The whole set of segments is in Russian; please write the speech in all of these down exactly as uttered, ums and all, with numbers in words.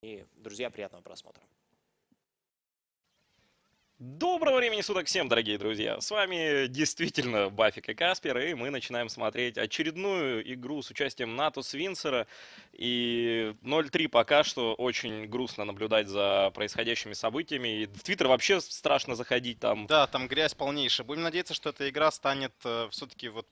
И, друзья, приятного просмотра. Доброго времени суток всем, дорогие друзья! С вами действительно Бафик и Каспер, и мы начинаем смотреть очередную игру с участием Natus Vincere. И ноль три пока что очень грустно наблюдать за происходящими событиями. И в Твиттер вообще страшно заходить там. Да, там грязь полнейшая. Будем надеяться, что эта игра станет все-таки вот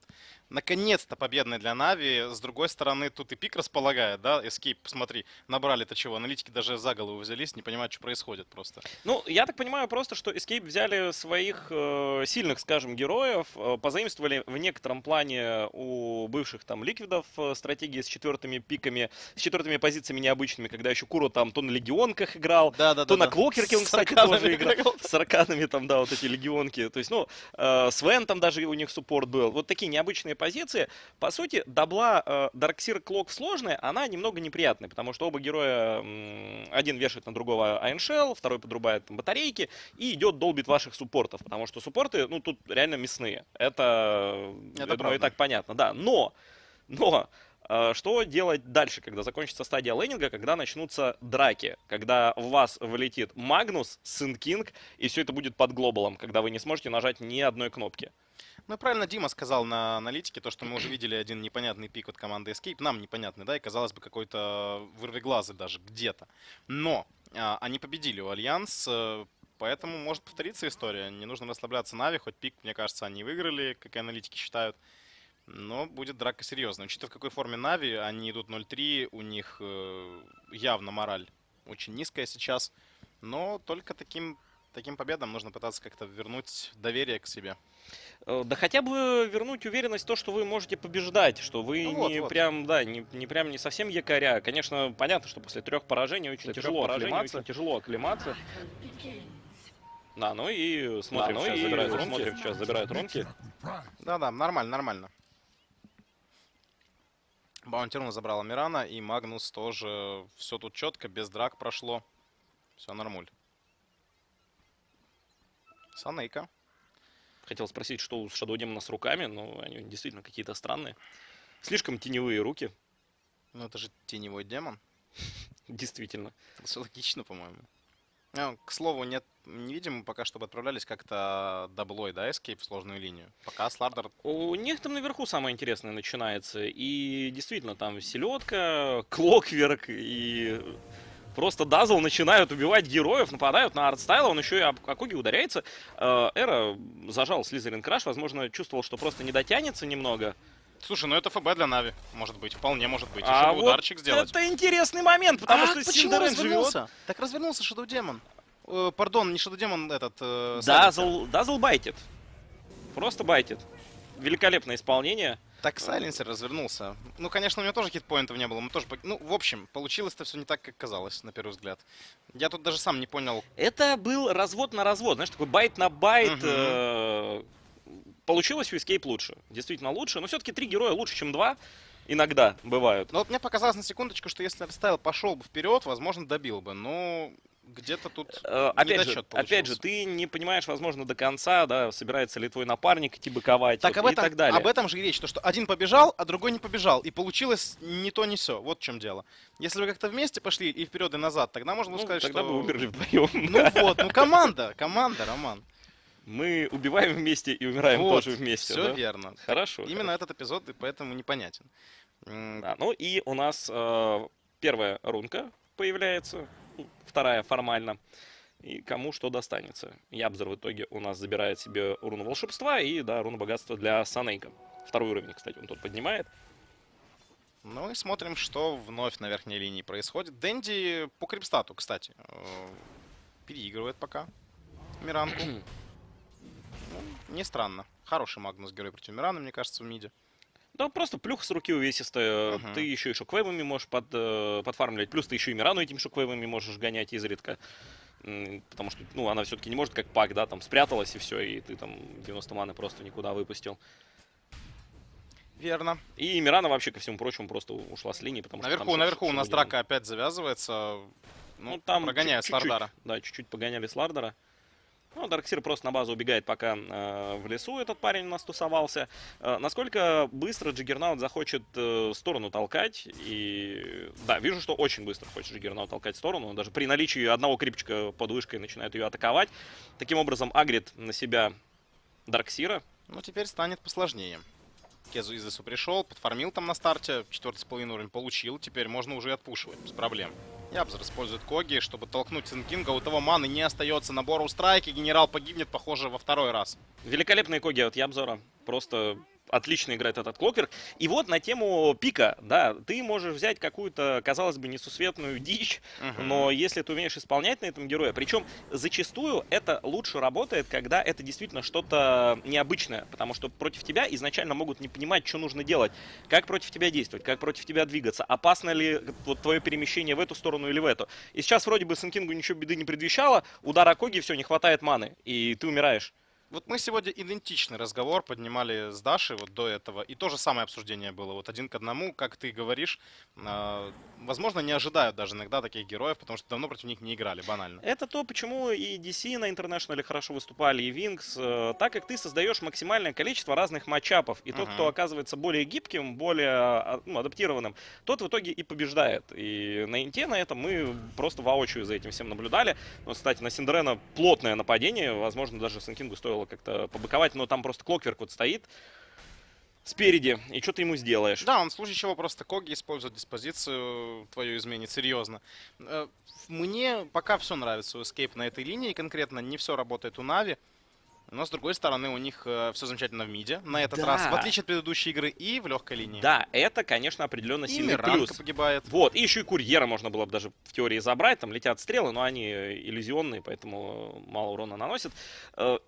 наконец-то победной для Нави. С другой стороны, тут и пик располагает, да? Escape, посмотри, набрали-то чего? Аналитики даже за голову взялись, не понимают, что происходит просто. Ну, я так понимаю просто, что Escape взяли своих э, сильных, скажем, героев, э, позаимствовали в некотором плане у бывших там ликвидов э, стратегии с четвертыми пиками, с четвертыми позициями необычными, когда еще Куро там то на легионках играл, да, да, то да, на да. Клокверке он, кстати, тоже играл. С сарканами там, да, вот эти легионки. То есть, ну, э, Свен там даже у них суппорт был. Вот такие необычные позиции. По сути, добла э, Дарк Сир Клок сложная, она немного неприятная, потому что оба героя, э, один вешает на другого айншелл, второй подрубает там батарейки и идет долбит ваших суппортов, потому что суппорты, ну, тут реально мясные. Это, это я думаю, и так понятно, да. Но, но, э, что делать дальше, когда закончится стадия лейнинга, когда начнутся драки, когда в вас вылетит Магнус, Сэнд Кинг, и все это будет под глобалом, когда вы не сможете нажать ни одной кнопки. Ну, правильно Дима сказал на аналитике, то, что мы уже видели один непонятный пик от команды Escape, нам непонятный, да, и, казалось бы, какой-то вырвиглазый даже где-то. Но э, они победили у Альянс, э, поэтому может повториться история. Не нужно расслабляться Нави, хоть пик, мне кажется, они выиграли, как и аналитики считают. Но будет драка серьезная. Учитывая, в какой форме Нави, они идут ноль три, у них явно мораль очень низкая сейчас. Но только таким, таким победам нужно пытаться как-то вернуть доверие к себе. Да хотя бы вернуть уверенность в то, что вы можете побеждать, что вы ну, не, вот, прям, вот. Да, не, не прям не совсем якоря. Конечно, понятно, что после трех поражений очень, тяжело, трех поражений оклематься. очень тяжело оклематься. Да, ну и смотрим, да, ну сейчас, и забирают ромки. Смотрим сейчас, забирают ромки. Да-да, нормально, нормально. Баунтирну забрала Мирана, и Магнус тоже. Все тут четко, без драк прошло. Все нормуль. Санейка. Хотел спросить, что у Шадоу Демона с руками, но они действительно какие-то странные. Слишком теневые руки. Ну это же теневой демон. Действительно. Это все логично, по-моему. К слову, нет, не видим, пока чтобы отправлялись как-то даблой, да, Escape в сложную линию. Пока Слардар... У них там наверху самое интересное начинается. И действительно, там селедка, Клокверк и... Просто Дазл начинают убивать героев, нападают на Артстайла, он еще и об Акуги ударяется. Эра зажал Слизерин краш, возможно, чувствовал, что просто не дотянется немного. Слушай, ну это ФБ для Нави, может быть, вполне может быть. А еще вот ударчик сделать. Это интересный момент, потому а, что Синдерен живет. Так развернулся Шадоу Демон. Э, пардон, не Шадоу Демон, этот... Э, Дазл, Дазл байтит. Просто байтит. Великолепное исполнение. Так Сайленсер развернулся. Ну, конечно, у него тоже хитпоинтов не было. Мы тоже... Ну, в общем, получилось-то все не так, как казалось, на первый взгляд. Я тут даже сам не понял. Это был развод на развод. Знаешь, такой байт на байт. Uh-huh. Получилось у Escape лучше. Действительно лучше. Но все-таки три героя лучше, чем два. Иногда бывают. Но вот мне показалось на секундочку, что если Артстайл пошел бы вперед, возможно, добил бы. Но... Где-то тут опять же, опять же, ты не понимаешь, возможно, до конца, да, собирается ли твой напарник идти быковать так, вот, об этом, и так далее. Об этом же и речь, то, что один побежал, а другой не побежал. И получилось не то, не все. Вот в чем дело. Если вы как-то вместе пошли и вперед, и назад, тогда можно было ну, сказать, тогда что... Тогда бы умерли вдвоем. Ну вот, ну команда, команда, Роман. Мы убиваем вместе и умираем вот, тоже вместе. Все да? верно. Хорошо. Так, именно хорошо. Этот эпизод, и поэтому непонятен. Да, ну и у нас э, первая рунка появляется. Вторая формально. И кому что достанется. Ябзор в итоге у нас забирает себе руну волшебства и, да, руну богатства для Санейка. Второй уровень, кстати, он тут поднимает. Ну и смотрим, что вновь на верхней линии происходит. Дэнди по крипстату, кстати, переигрывает пока Миранку. Ну, не странно. Хороший Магнус герой против Мирана, мне кажется, в миде. Да, просто плюх с руки увесистая. Uh-huh. Ты еще и шоквейвами можешь под, э, подфармливать. Плюс ты еще и Мирану этим шоквейвами можешь гонять изредка. Потому что, ну, она все-таки не может как пак, да, там спряталась и все, и ты там девяносто маны просто никуда выпустил. Верно. И Мирана вообще, ко всему прочему, просто ушла с линии, потому наверху, что... Там наверху у нас драка опять завязывается. Ну, ну там прогоняя Слардара. Да, чуть-чуть погоняли Слардара. Ну, Дарк Сир просто на базу убегает, пока э, в лесу этот парень у нас тусовался. Э, насколько быстро Джаггернаут захочет э, сторону толкать. И да, вижу, что очень быстро хочет Джаггернаут толкать сторону. Он даже при наличии одного крипчика под вышкой начинает ее атаковать. Таким образом, агрит на себя Дарк Сира. Ну, теперь станет посложнее. Кезу из лесу пришел, подфармил там на старте, четвертый с половиной уровень получил, теперь можно уже и отпушивать, без проблем. Ябзор использует Коги, чтобы толкнуть Сэнд Кинга, у того маны не остается набора у страйки, генерал погибнет, похоже, во второй раз. Великолепные Коги от Ябзора, просто... Отлично играет этот Клокверк. И вот на тему пика, да, ты можешь взять какую-то, казалось бы, несусветную дичь, uh-huh. но если ты умеешь исполнять на этом героя, причем зачастую это лучше работает, когда это действительно что-то необычное, потому что против тебя изначально могут не понимать, что нужно делать, как против тебя действовать, как против тебя двигаться, опасно ли вот твое перемещение в эту сторону или в эту. И сейчас вроде бы Сэнд Кингу ничего беды не предвещало, удар Акоги, все, не хватает маны, и ты умираешь. Вот мы сегодня идентичный разговор поднимали с Дашей вот до этого, и то же самое обсуждение было, вот один к одному, как ты говоришь, э, возможно, не ожидают даже иногда таких героев, потому что давно против них не играли, банально. Это то, почему и ди си на International хорошо выступали, и Винкс, э, так как ты создаешь максимальное количество разных матчапов, и uh-huh. тот, кто оказывается более гибким, более ну, адаптированным, тот в итоге и побеждает. И на Инте на этом мы просто воочию за этим всем наблюдали. Ну, кстати, на Синдерена плотное нападение, возможно, даже Сэнд Кингу стоило как-то побыковать, но там просто Клокверк вот стоит спереди, и что ты ему сделаешь? Да, он в случае чего просто Коги использует, диспозицию твою изменит, серьезно. Мне пока все нравится у Escape на этой линии, конкретно не все работает у Нави, но с другой стороны у них все замечательно в миде на этот да. раз, в отличие от предыдущей игры, и в легкой линии. Да, это, конечно, определенно сильный и плюс. Погибает. Вот, и еще и курьера можно было бы даже в теории забрать, там летят стрелы, но они иллюзионные, поэтому мало урона наносят.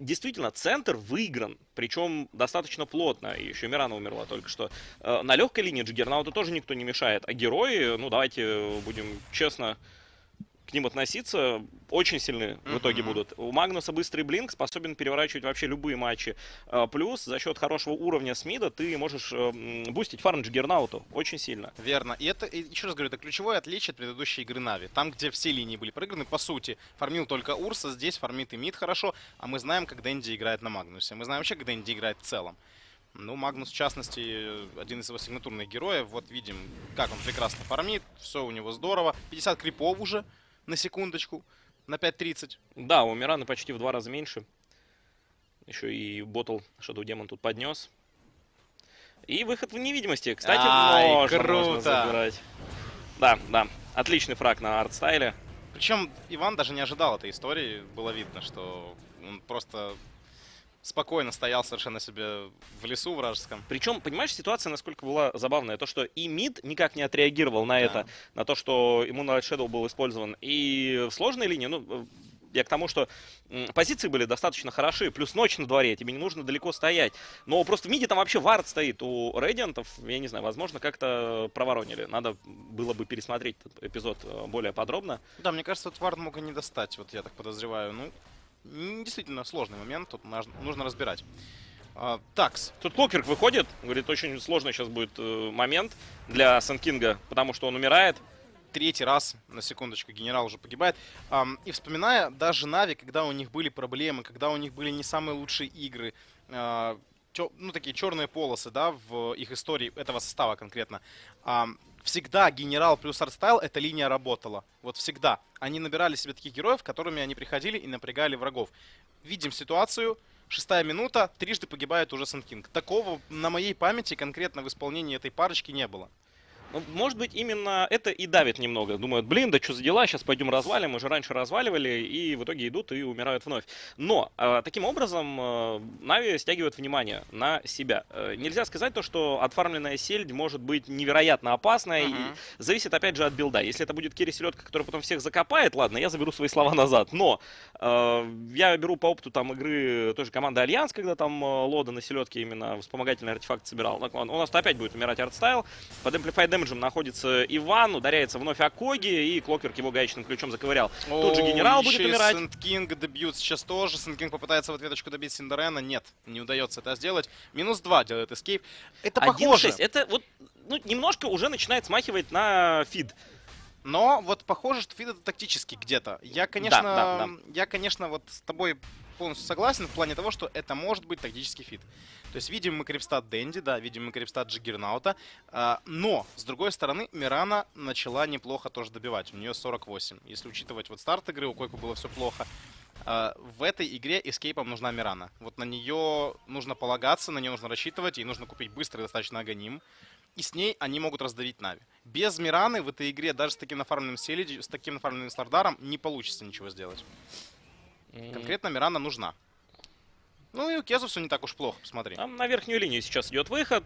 Действительно, центр выигран, причем достаточно плотно, и еще Мирана умерла только что. На легкой линии Джаггернауту тоже никто не мешает, а герои, ну давайте будем честно... к ним относиться, очень сильны в итоге будут. У Магнуса быстрый блинк, способен переворачивать вообще любые матчи. Плюс за счет хорошего уровня с мида ты можешь бустить фарм Джаггернауту очень сильно. Верно. И это, еще раз говорю, это ключевое отличие от предыдущей игры Нави. Там, где все линии были проиграны, по сути, фармил только Урса, здесь фармит и мид хорошо. А мы знаем, как Дэнди играет на Магнусе. Мы знаем вообще, как Дэнди играет в целом. Ну, Магнус, в частности, один из его сигнатурных героев. Вот видим, как он прекрасно фармит, все у него здорово. пятьдесят крипов уже. На секундочку, на пять тридцать. Да, у Мираны почти в два раза меньше. Еще и ботл Шадоу Демон тут поднес. И выход в невидимости. Кстати, Ай, можно, круто. Можно забирать. Да, да. Отличный фраг на Артстайле. Причем Иван даже не ожидал этой истории. Было видно, что он просто... спокойно стоял совершенно себе в лесу вражеском. Причем, понимаешь, ситуация насколько была забавная. То, что и мид никак не отреагировал на да. это, на то, что Immunite Shadow был использован. И в сложной линии, ну, я к тому, что позиции были достаточно хороши. Плюс ночь на дворе, тебе не нужно далеко стоять. Но просто в миде там вообще вард стоит у Radiant'ов. Я не знаю, возможно, как-то проворонили. Надо было бы пересмотреть этот эпизод более подробно. Да, мне кажется, этот вард мог и не достать, вот я так подозреваю. Ну... действительно сложный момент, тут нужно разбирать. А, такс. Тут Клокверк выходит, говорит, очень сложный сейчас будет э, момент для Сэнд Кинга, потому что он умирает. Третий раз, на секундочку, генерал уже погибает. А, и вспоминая даже Нави, когда у них были проблемы, когда у них были не самые лучшие игры, а, чё, ну такие черные полосы, да, в их истории этого состава конкретно. А, Всегда генерал плюс артстайл эта линия работала. Вот всегда. Они набирали себе таких героев, которыми они приходили и напрягали врагов. Видим ситуацию. Шестая минута. Трижды погибает уже Сэнд Кинг. Такого на моей памяти конкретно в исполнении этой парочки не было. Ну, может быть, именно это и давит немного. Думают, блин, да что за дела, сейчас пойдем развалим. Мы же раньше разваливали, и в итоге идут и умирают вновь. Но э, таким образом э, Нави стягивают внимание на себя. Э, нельзя сказать то, что отфармленная сельдь может быть невероятно опасная. Uh-huh. И зависит, опять же, от билда. Если это будет керри-селедка, которая потом всех закопает, ладно, я заберу свои слова назад. Но э, я беру по опыту там игры той же команды Альянс, когда там э, Лода на селедке именно вспомогательный артефакт собирал. Так, ладно, у нас опять будет умирать артстайл. Под Amplified находится Иван, ударяется вновь Акоги, и Клокверк его гаечным ключом заковырял. О, тут же генерал будет умирать. Сэнд Кинг добьют сейчас тоже. Сэнд Кинг попытается в ответочку добить Синдерена. Нет, не удается это сделать. Минус два делает эскейп. Это похоже. Это вот ну, немножко уже начинает смахивать на фид. Но вот похоже, что фид это тактически где-то. Я, конечно, да, да, да. я, конечно, вот с тобой полностью согласен в плане того, что это может быть тактический фит. То есть видим мы крипстат Дэнди, да, видим мы крипстат Джаггернаута. Но, с другой стороны, Мирана начала неплохо тоже добивать. У нее сорок восемь. Если учитывать вот старт игры, у Койку было все плохо. В этой игре эскейпом нужна Мирана. Вот на нее нужно полагаться, на нее нужно рассчитывать. Ей нужно купить быстрый достаточно агоним. И с ней они могут раздавить Нави. Без Мираны в этой игре даже с таким нафармленным селиди, с таким нафармленным Слардаром не получится ничего сделать. Конкретно Мирана нужна. Ну и у Кезу все не так уж плохо, посмотри. Там на верхнюю линию сейчас идет выход.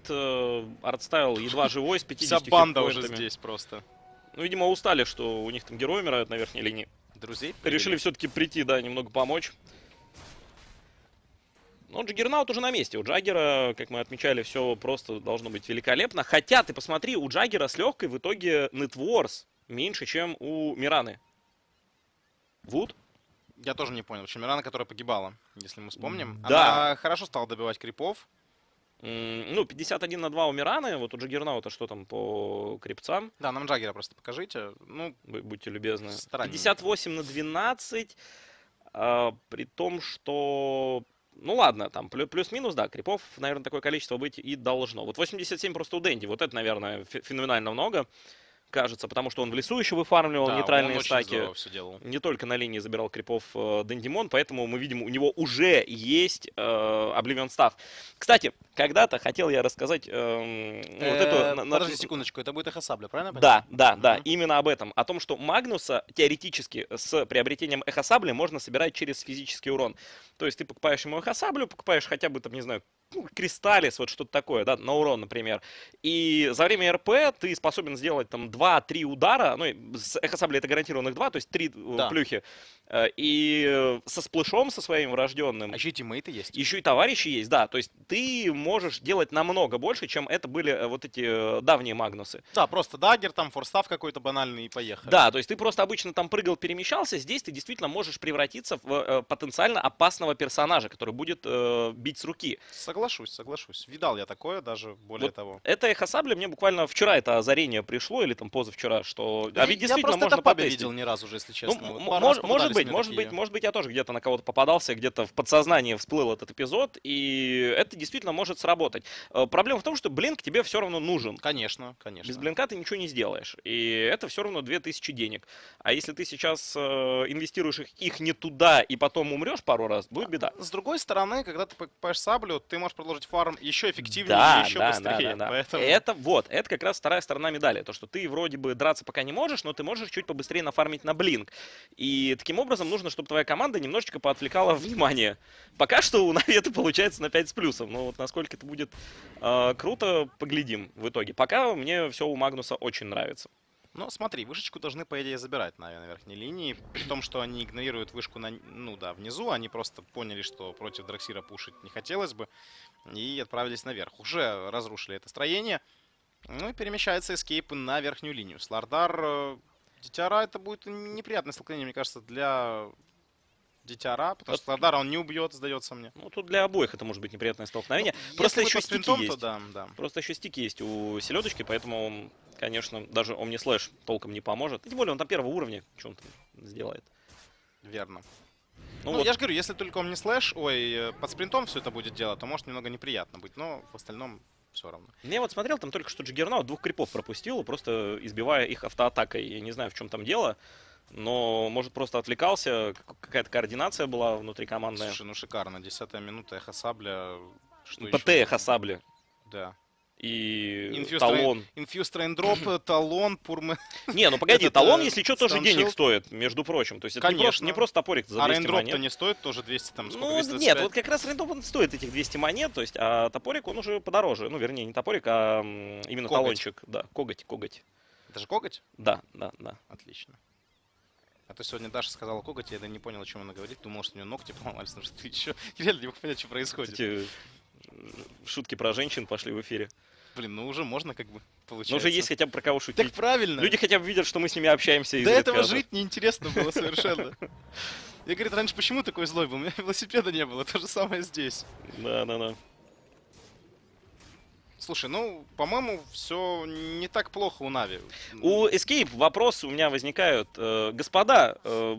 Артстайл едва живой, с пятьюдесятью. Вся банда уже здесь просто. Ну, видимо, устали, что у них там герои умирают на верхней линии. Друзей привели. Решили все-таки прийти, да, немного помочь. Но Джаггернаут уже на месте. У Джаггера, как мы отмечали, все просто должно быть великолепно. Хотя, ты посмотри, у Джаггера с легкой в итоге нетворс меньше, чем у Мираны. Вуд? Я тоже не понял. Почему Мирана, которая погибала, если мы вспомним. Да. Она хорошо стала добивать крипов. Ну, пятьдесят один на два у Мираны. Вот у Джаггернаута что там по крипцам? Да, нам Джаггера просто покажите. Ну, будьте любезны. пятьдесят восемь на двенадцать. А, при том, что... Ну ладно, там плюс-минус, да, крипов, наверное, такое количество быть и должно. Вот восемьдесят семь просто у Дэнди. Вот это, наверное, феноменально много, кажется, потому что он в лесу еще выфармливал, да, нейтральные стаки. Не только на линии забирал крипов э, Дэндимон, поэтому мы видим, у него уже есть э, Oblivion Staff. Кстати, когда-то хотел я рассказать э, вот э, эту... Подожди секундочку, это будет эхосабля, правильно? Да, да, да, именно об этом. О том, что Магнуса теоретически с приобретением эхосабли можно собирать через физический урон. То есть ты покупаешь ему эхосаблю, покупаешь хотя бы, там, не знаю, ну, кристаллис, вот что-то такое, да, на урон, например. И за время РП ты способен сделать там два-три удара, ну, с эхосаблей это гарантированных два, то есть три, да, плюхи. И со сплэшом, со своим врожденным. А еще и тиммейты есть. Еще и товарищи есть, да. То есть ты можешь делать намного больше, чем это были вот эти давние Магнусы. Да, просто даггер, там форстав какой-то банальный и поехал. Да, то есть ты просто обычно там прыгал, перемещался, здесь ты действительно можешь превратиться в потенциально опасного персонажа, который будет э, бить с руки. Согласен. Соглашусь, соглашусь. Видал я такое, даже более вот того. Это эхосабля, мне буквально вчера это озарение пришло, или там позавчера, что... Да, а ведь действительно можно потестить. Я просто это пабе видел не раз уже, если честно. Ну, вот может может быть, может такие. быть, может быть, я тоже где-то на кого-то попадался, где-то в подсознании всплыл этот эпизод, и это действительно может сработать. Проблема в том, что блинк тебе все равно нужен. Конечно, конечно. Без блинка ты ничего не сделаешь, и это все равно две тысячи денег. А если ты сейчас инвестируешь их, их не туда, и потом умрешь пару раз, будет беда. С другой стороны, когда ты покупаешь саблю, ты можешь продолжить фарм еще эффективнее, да, еще да, быстрее. Да, да, да. Поэтому... Это вот, это как раз вторая сторона медали. То, что ты вроде бы драться пока не можешь, но ты можешь чуть побыстрее нафармить на блинк. И таким образом нужно, чтобы твоя команда немножечко поотвлекала внимание. Пока что у Нави это получается на пять с плюсом. Но вот насколько это будет э, круто, поглядим в итоге. Пока мне все у Магнуса очень нравится. Ну, смотри, вышечку должны, по идее, забирать Нави на верхней линии. При том, что они игнорируют вышку на, ну, да, внизу, они просто поняли, что против Дарк Сира пушить не хотелось бы. И отправились наверх. Уже разрушили это строение. Ну и перемещается эскейп на верхнюю линию. Слардар, Дитяра, это будет неприятное столкновение, мне кажется, для... Дитяра, потому что Слардара он не убьет, сдается мне. Ну, тут для обоих это может быть неприятное столкновение. Ну, просто еще стики есть. То, да, да. Просто еще стики есть у селедочки, поэтому, конечно, даже Омнислэш толком не поможет. Тем более он там первого уровня что-то сделает. Верно. Ну, ну вот. Я же говорю, если только Омнислэш, ой, под спринтом все это будет делать, то может немного неприятно быть, но в остальном все равно. Я вот смотрел, там только что Джаггернаут двух крипов пропустил, просто избивая их автоатакой. Я не знаю, в чем там дело. Но, может, просто отвлекался, какая-то координация была внутрикомандная. Слушай, ну шикарно, десятая минута, эхосабля. ПТ эхосабля. Да. И талон. Инфьюз трейндроп, талон, пурмы. Не, ну погоди, талон, если что, тоже денег стоит, между прочим. То есть это не просто топорик за двести монет. А рейндроп-то не стоит тоже двести, там, сколько? Ну нет, вот как раз рейндроп стоит этих двести монет, то есть, а топорик, он уже подороже. Ну, вернее, не топорик, а именно талончик. Да, коготь, коготь. Это же коготь? Да, да, да. Отлично. А то сегодня Даша сказала коготь, я не понял, о чем она говорит. Думал, что у нее ногти поломались, потому что ты еще реально не мог понять, что происходит. Кстати, шутки про женщин пошли в эфире. Блин, ну уже можно как бы получается. Ну уже есть хотя бы про кого шутить. Так правильно. Люди хотя бы видят, что мы с ними общаемся. До этого жить неинтересно было совершенно. Я, говорит, раньше почему такой злой был? У меня велосипеда не было, то же самое здесь. Да-да-да. Слушай, ну, по-моему, все не так плохо у Нави. У Escape вопрос у меня возникают. Господа, э,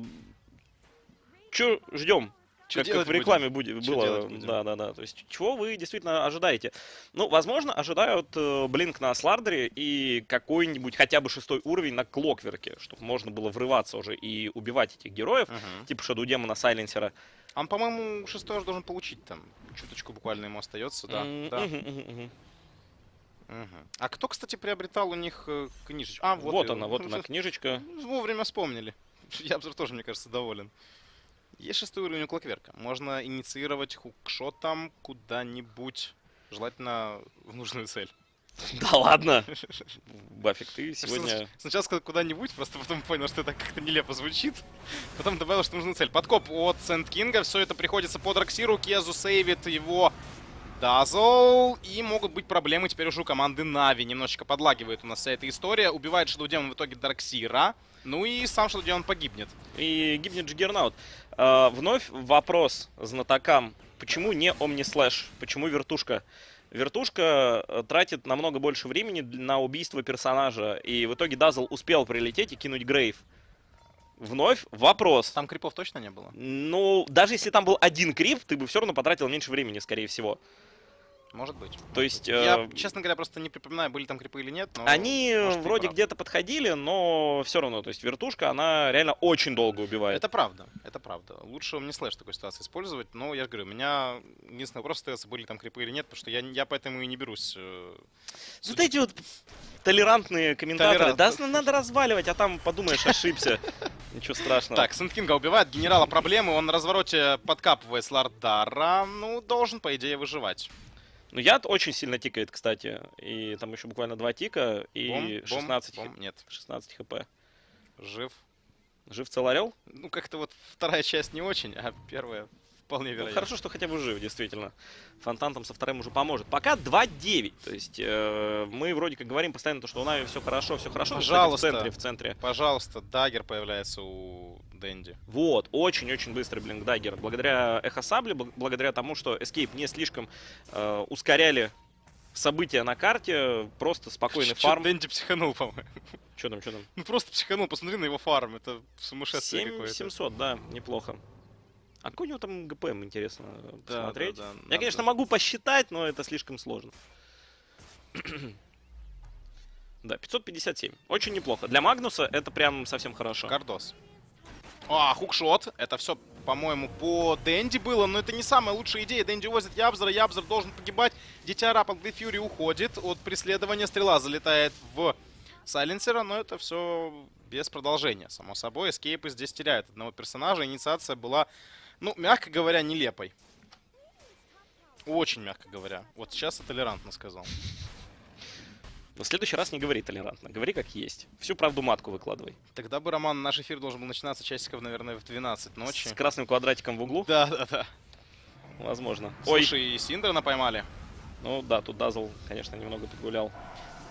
чё ждем? Что как, как в рекламе будем? Было. Да, да, да. То есть, чего вы действительно ожидаете? Ну, возможно, ожидают э, блинк на Слардаре и какой-нибудь хотя бы шестой уровень на Клокверке, чтобы можно было врываться уже и убивать этих героев, uh-huh. типа Шадоу Демона, Сайленсера. А он, по-моему, шестой же должен получить там. Чуточку буквально ему остается, да. Mm-hmm. да. Mm-hmm. Mm-hmm. Mm-hmm. А кто, кстати, приобретал у них книжечку? А, вот, вот она, вот она книжечка. Вовремя вспомнили. Ябзор тоже, мне кажется, доволен. Есть шестой уровень у Клокверка. Можно инициировать хукшотом куда-нибудь, желательно в нужную цель. Да ладно? Бафик, ты сегодня... Сначала сказал куда-нибудь, просто потом понял, что это как-то нелепо звучит. Потом добавил, что нужна цель. Подкоп от Сэнд Кинга. Все это приходится по Дарк Сиру. Кезу сейвит его Дазл. И могут быть проблемы теперь уже у команды Нави. Немножечко подлагивает у нас вся эта история. Убивает Шадоу Демон в итоге Дарк Сира. Ну и сам Шадоу Демон погибнет. И гибнет Джаггернаут. А, вновь вопрос знатокам. Почему не Омнислэш? Почему вертушка? Вертушка тратит намного больше времени на убийство персонажа. И в итоге Дазл успел прилететь и кинуть Грейв. Вновь вопрос. Там крипов точно не было? Ну, даже если там был один крип, ты бы все равно потратил меньше времени, скорее всего. Может быть. То есть... Я, э... честно говоря, просто не припоминаю, были там крипы или нет. Но они может, вроде где-то подходили, но все равно. То есть вертушка, она реально очень долго убивает. Это правда, это правда. Лучше мне слэш в такой ситуации использовать. Но я же говорю, у меня единственный вопрос остается, были там крипы или нет, потому что я, я поэтому и не берусь. Э, вот эти вот толерантные комментаторы. Толерант... Да, надо разваливать, а там подумаешь, ошибся. Ничего страшного. Так, Сэнд Кинга убивает, генерала проблемы, он на развороте подкапывает Слардара. Ну, должен, по идее, выживать. Ну, яд очень сильно тикает, кстати. И там еще буквально два тика. И бом, шестнадцать, бом, х... бом, нет. шестнадцать хп. Жив. Жив целорел? Ну, как-то вот вторая часть не очень, а первая вполне вероятно. Ну, хорошо, что хотя бы жив, действительно. Фонтан там со вторым уже поможет. Пока два девять. То есть э, мы вроде как говорим постоянно, то, что у Нави все хорошо, все хорошо. Пожалуйста. Кстати, в центре, в центре. Пожалуйста, даггер появляется у Дэнди. Вот, очень-очень быстрый блинк даггер. Благодаря эхо-сабле, благодаря тому, что Escape не слишком э, ускоряли события на карте, просто спокойный фарм. Дэнди психанул, по-моему. Че там, че там? Ну просто психанул, посмотри на его фарм, это сумасшествие какое-то. семь тысяч семьсот, да, неплохо. А какой у него там ГПМ, интересно посмотреть? Да, да, да, я, надо. Конечно, могу посчитать, но это слишком сложно. Да, пятьсот пятьдесят семь. Очень неплохо. Для Магнуса это прям совсем хорошо. Кардос. А, хукшот. Это все, по-моему, по Дэнди было, но это не самая лучшая идея. Дэнди возит Ябзора, Ябзор должен погибать. Дитяра под Глэфьюри уходит от преследования. Стрела залетает в Сайленсера, но это все без продолжения. Само собой, эскейпы здесь теряют одного персонажа. Инициация была... Ну, мягко говоря, нелепой. Очень мягко говоря. Вот сейчас я толерантно сказал. Но в следующий раз не говори толерантно. Говори как есть. Всю правду матку выкладывай. Тогда бы, Роман, наш эфир должен был начинаться часиков, наверное, в двенадцать ночи. С красным квадратиком в углу? Да, да, да. Возможно. Слушай, ой, и Синдерна поймали. Ну да, тут Дазл, конечно, немного подгулял.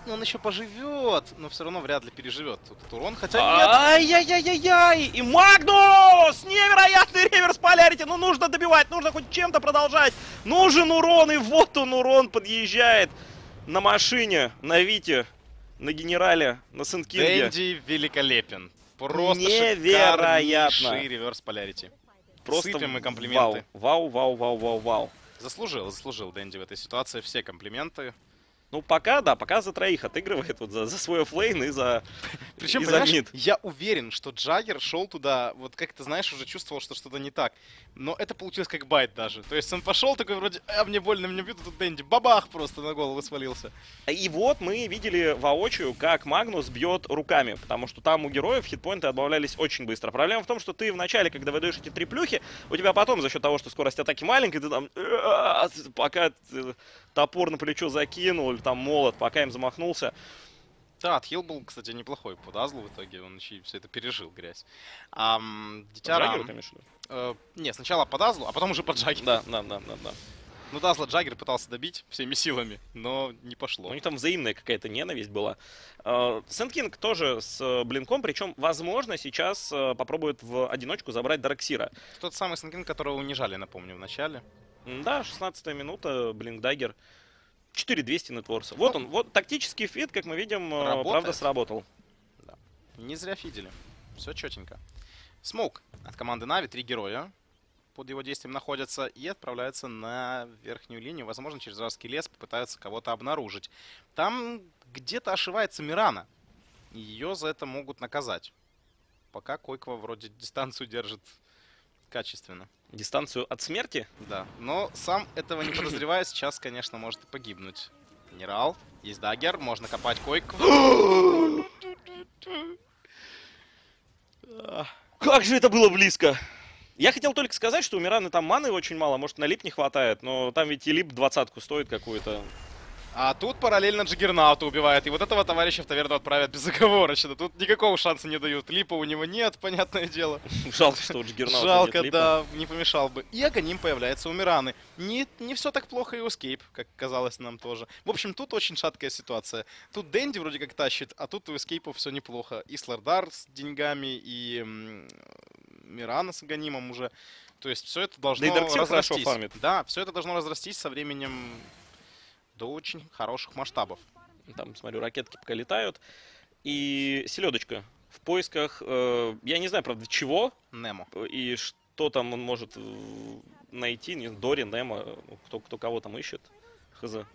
Он еще поживет, но все равно вряд ли переживет этот урон, хотя нет. Ай-яй-яй-яй-яй! И Магнус! Невероятный реверс полярити! Ну нужно добивать, нужно хоть чем-то продолжать. Нужен урон, и вот он урон подъезжает на машине, на Вите, на генерале, на Сэнд Кинге. Дэнди великолепен. Просто невероятный реверс полярити. Просто сыпем и комплименты. Вау, вау, вау, вау, вау. Заслужил, заслужил Дэнди в этой ситуации все комплименты. Ну, пока, да, пока за троих отыгрывает, вот за, за свой оффлейн и за причем, и за мид. Я уверен, что Джаггер шел туда, вот как ты знаешь, уже чувствовал, что что-то не так. Но это получилось как байт даже. То есть он пошел такой вроде, а, мне больно, мне бьют, тут Дэнди бабах просто на голову свалился. И вот мы видели воочию, как Магнус бьет руками, потому что там у героев хитпоинты отбавлялись очень быстро. Проблема в том, что ты вначале, когда выдаешь эти три плюхи, у тебя потом за счет того, что скорость атаки маленькая, ты там, пока топор на плечо закинул, там молот, пока им замахнулся. Да, отхил был, кстати, неплохой по Дазлу в итоге, он еще все это пережил, грязь. А, Дитяра... Джаггеру, конечно. Э, не, сначала по Дазлу, а потом уже по Джаггеру. Да, да, да, да, да. Ну, Дазла Джаггер пытался добить всеми силами, но не пошло. У них там взаимная какая-то ненависть была. Сэнд Кинг тоже с блинком, причем, возможно, сейчас попробует в одиночку забрать Дарк Сира. Тот самый Сэнд Кинг, которого унижали, напомню, в начале. Да, шестнадцатая минута, блинк-даггер. четыре двести нетворса. Вот он, вот тактический фид, как мы видим, работает. Правда сработал. Да. Не зря фидели. Все четенько. Смоук от команды Нави, три героя. под его действием находятся и отправляются на верхнюю линию. Возможно, через Рарский лес попытаются кого-то обнаружить. Там где-то ошивается Мирана. Ее за это могут наказать. Пока Койква вроде дистанцию держит качественно. Дистанцию от смерти? Да. Но сам этого не подозревая, сейчас, конечно, может и погибнуть. Генерал. Есть даггер. Можно копать Койкву. Как же это было близко! Я хотел только сказать, что у Мираны там маны очень мало, может, на лип не хватает, но там ведь и лип двадцатку стоит какую-то. А тут параллельно Джаггернаута убивает, и вот этого товарища в таверну отправят безоговорочно. Тут никакого шанса не дают, липа у него нет, понятное дело. Жалко, что у Джаггернаута жалко, нет липа. Да, не помешал бы. И Аганим появляется у Мираны. Не, не все так плохо и у Эскейп, как казалось нам тоже. В общем, тут очень шаткая ситуация. Тут Дэнди вроде как тащит, а тут у Эскейпа все неплохо. И Слардар с деньгами, и Мирана с Аганимом уже. То есть все это должно да разрастись. Да, все это должно разрастись со временем... до очень хороших масштабов. Там, смотрю, ракетки пока летают. И селедочка в поисках, э, я не знаю, правда, чего. Немо. И что там он может найти. Не, Дори, Немо, кто, кто кого там ищет. Хз.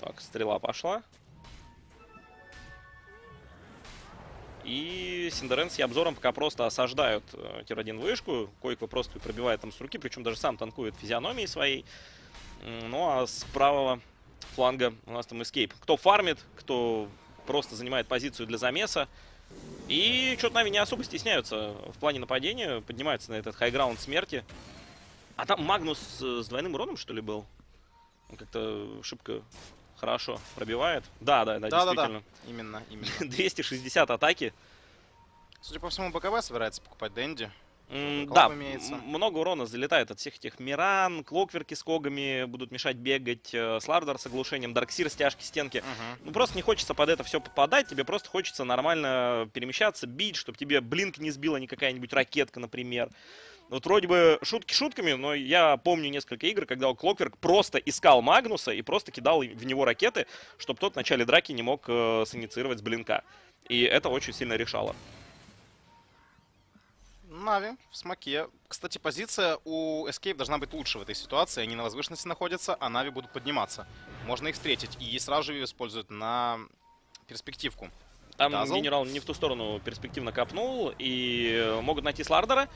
Так, стрела пошла. И Синдерен с Ябзором пока просто осаждают тир один вышку. Койко просто пробивает там с руки, причем даже сам танкует физиономией своей. Ну а с правого фланга у нас там эскейп. Кто фармит, кто просто занимает позицию для замеса. И что-то Нави не особо стесняются в плане нападения. Поднимаются на этот хайграунд смерти. А там Магнус с двойным уроном, что ли, был? Он как-то шибко хорошо пробивает. Да, да, да, да действительно. Да, да. Именно, именно. двести шестьдесят атаки. Судя по всему, БКБ собирается покупать Дэнди. Mm, да, имеется. Много урона залетает от всех этих Миран, Клокверки с когами будут мешать бегать, э, Слардар с оглушением, Дарк Сир, стяжки, стенки. Uh -huh. Ну просто не хочется под это все попадать, тебе просто хочется нормально перемещаться, бить, чтобы тебе блинк не сбила ни какая-нибудь ракетка, например. Вот вроде бы шутки шутками, но я помню несколько игр, когда Клокверк просто искал Магнуса и просто кидал в него ракеты, чтобы тот в начале драки не мог э, синициировать с блинка. И это очень сильно решало. Нави в смоке. Кстати, позиция у Escape должна быть лучше в этой ситуации. Они на возвышенности находятся, а Нави будут подниматься. Можно их встретить. И сразу же ее используют на перспективку. Там Дазл. Генерал не в ту сторону перспективно копнул. И могут найти Слардера.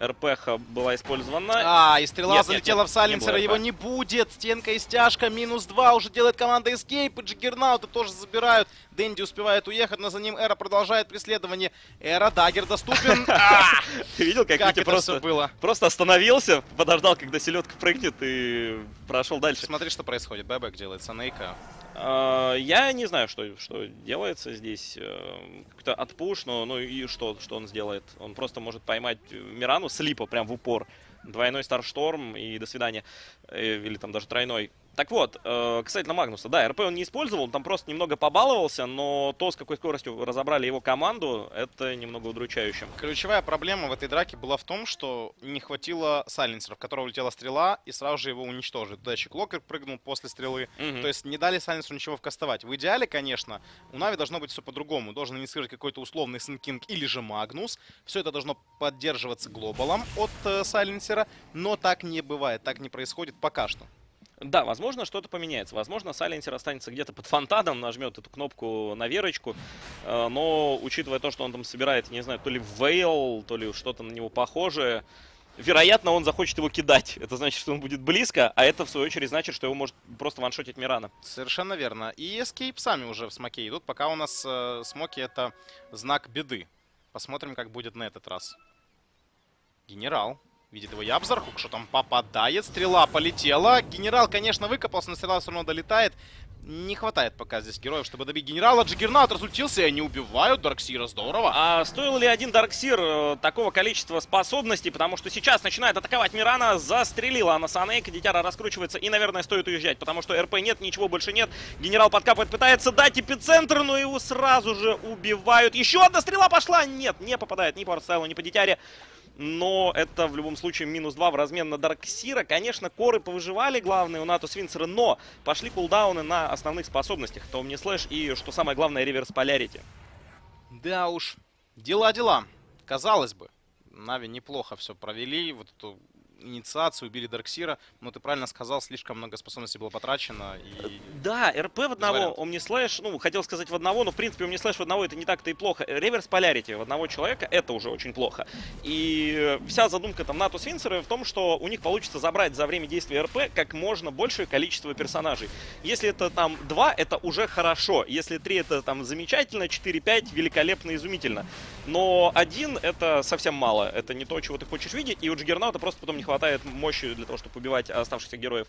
РПХ была использована. А, и стрела нет, залетела нет, нет, в Сайленсера. Его не будет. Стенка и стяжка. минус два уже делает команда Escape. И Джаггернаута тоже забирают. Дэнди успевает уехать, но за ним Эра продолжает преследование. Эра, даггер доступен. Ты видел, как Витя просто было? Просто остановился, подождал, когда селедка прыгнет, и прошел дальше. Смотри, что происходит. Бэбэк делает Санейка. Я не знаю, что, что делается здесь. Как-то отпуш, но ну и что, что он сделает? Он просто может поймать Мирану слипа прям в упор. Двойной Старшторм и до свидания. Или там даже тройной. Так вот, э, касательно Магнуса. Да, РП он не использовал, он там просто немного побаловался, но то, с какой скоростью разобрали его команду, это немного удручающе. Ключевая проблема в этой драке была в том, что не хватило Сайленсера, в которого улетела стрела, и сразу же его уничтожили. Туда еще Клокер прыгнул после стрелы. Угу. То есть не дали Сайленсеру ничего вкастовать. В идеале, конечно, у Нави должно быть все по-другому. Должен инициировать какой-то условный Сэнд Кинг или же Магнус. Все это должно поддерживаться глобалом от э, Сайленсера, но так не бывает, так не происходит пока что. Да, возможно, что-то поменяется. Возможно, Сайленсер останется где-то под фонтаном, нажмет эту кнопку на верочку. Но, учитывая то, что он там собирает, не знаю, то ли вейл, то ли что-то на него похожее, вероятно, он захочет его кидать. Это значит, что он будет близко, а это, в свою очередь, значит, что его может просто ваншотить Мирана. Совершенно верно. И Escape сами уже в смоке идут. Пока у нас э, смоки — это знак беды. Посмотрим, как будет на этот раз. Генерал. Видит его Ябзор, что там попадает, стрела полетела. Генерал, конечно, выкопался, но стрела все равно долетает. Не хватает пока здесь героев, чтобы добить генерала. Джаггернаут разлетился, и они убивают Дарк Сира, здорово. А стоил ли один Дарк Сир такого количества способностей? Потому что сейчас начинает атаковать Мирана, застрелила она Санейка, Дитяра раскручивается и, наверное, стоит уезжать, потому что РП нет, ничего больше нет. Генерал подкапывает, пытается дать эпицентр, но его сразу же убивают. Еще одна стрела пошла, нет, не попадает ни по Артстайлу, ни по Дитяре. Но это в любом случае минус два в размен на Дарк Сира. Конечно, коры повыживали главные у Natus Vincere, но пошли кулдауны на основных способностях. То мне слэш и, что самое главное, реверс полярити. Да уж, дела-дела. Казалось бы, Нави неплохо все провели, вот эту инициацию, убили Дарк Сира, но ты правильно сказал, слишком много способностей было потрачено. И... Да, РП в одного, омнислэш, ну, хотел сказать в одного, но в принципе омнислэш в одного это не так-то и плохо. Реверс полярити в одного человека это уже очень плохо. И вся задумка там Natus Vincere в том, что у них получится забрать за время действия РП как можно большее количество персонажей. Если это там два, это уже хорошо. Если три, это там замечательно, четыре-пять великолепно, изумительно. Но один это совсем мало. Это не то, чего ты хочешь видеть. И у Джаггернаута просто потом не хватает мощи для того, чтобы убивать оставшихся героев.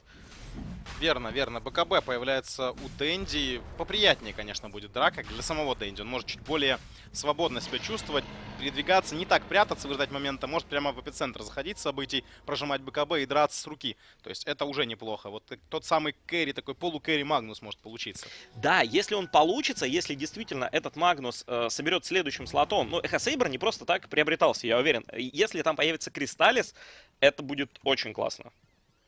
Верно, верно. БКБ появляется у Дэнди. Поприятнее, конечно, будет драка для самого Дэнди. Он может чуть более свободно себя чувствовать, передвигаться, не так прятаться, выждать момента. Может прямо в эпицентр заходить событий, прожимать БКБ и драться с руки. То есть это уже неплохо. Вот тот самый кэрри, такой полукэрри Магнус может получиться. Да, если он получится, если действительно этот Магнус э, соберет следующим слотом. Ну, Эхосейбер не просто так приобретался, я уверен. Если там появится Кристаллис, это будет очень классно.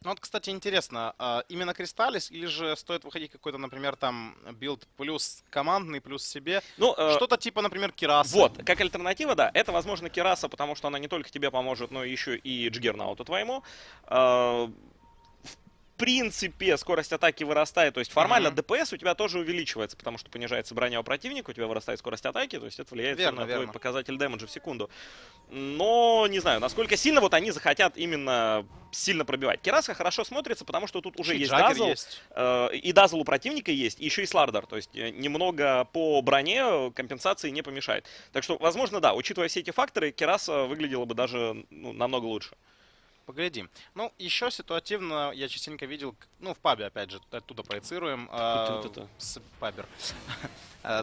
Ну вот, кстати, интересно, именно Кристаллис или же стоит выходить какой-то, например, там билд плюс командный, плюс себе? Ну, что-то э... типа, например, Кираса. Вот, как альтернатива, да, это, возможно, Кираса, потому что она не только тебе поможет, но еще и Джаггернауту твоему. В принципе, скорость атаки вырастает, то есть формально mm-hmm. ДПС у тебя тоже увеличивается, потому что понижается броня у противника, у тебя вырастает скорость атаки, то есть это влияет верно, на верно. твой показатель демеджа в секунду. Но не знаю, насколько сильно вот они захотят именно сильно пробивать. Кираса хорошо смотрится, потому что тут уже и есть Дазл, есть. Э, и Дазл у противника есть, и еще и Слардар, то есть немного по броне компенсации не помешает. Так что, возможно, да, учитывая все эти факторы, Кираса выглядела бы даже ну, намного лучше. Поглядим. Ну, еще ситуативно я частенько видел, ну, в пабе, опять же, оттуда проецируем, э, с пабер.